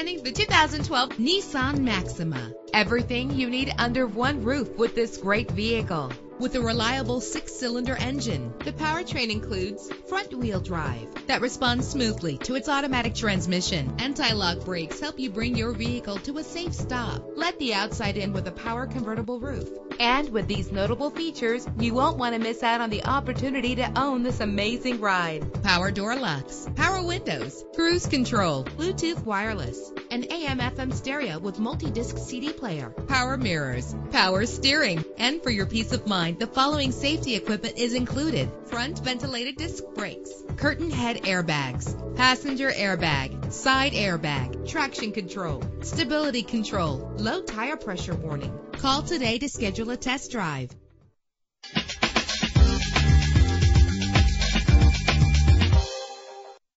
Presenting the 2012 Nissan Maxima. Everything you need under one roof with this great vehicle. With a reliable 6-cylinder engine, the powertrain includes front-wheel drive that responds smoothly to its automatic transmission. Anti-lock brakes help you bring your vehicle to a safe stop. Let the outside in with a power convertible roof. And with these notable features, you won't want to miss out on the opportunity to own this amazing ride. Power door locks, power windows, cruise control, Bluetooth wireless, an AM/FM stereo with multi-disc CD player, power mirrors, power steering. And for your peace of mind, the following safety equipment is included: front ventilated disc brakes, curtain head airbags, passenger airbag, side airbag, traction control, stability control, low tire pressure warning. Call today to schedule a test drive.